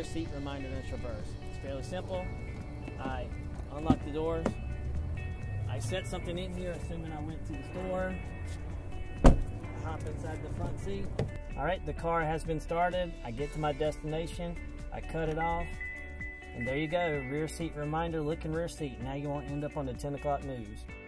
rear seat reminder in Traverse. It's fairly simple. I unlock the doors. I set something in here, assuming I went to the store. Hop inside the front seat. All right, the car has been started. I get to my destination. I cut it off. And there you go, rear seat reminder, looking rear seat. Now you won't end up on the 10 o'clock news.